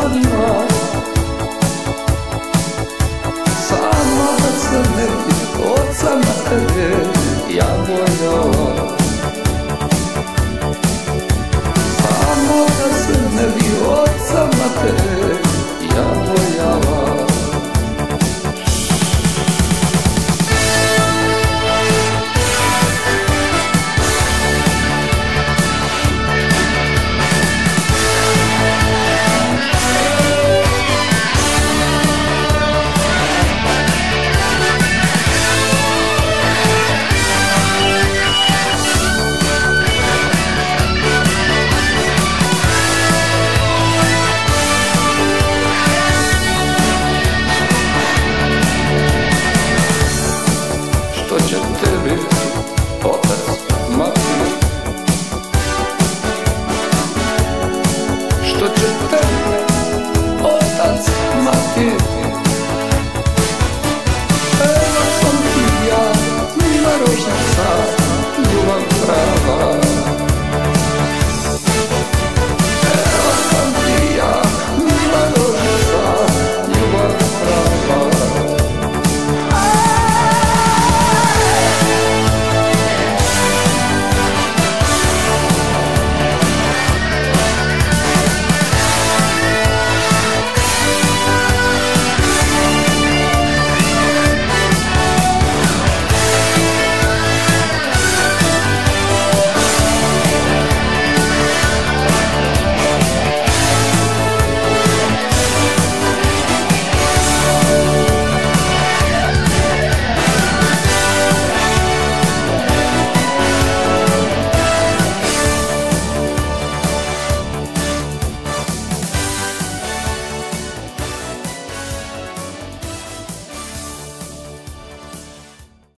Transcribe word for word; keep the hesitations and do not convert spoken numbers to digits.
Sama da se ne bi, od sama tebe, ja moja.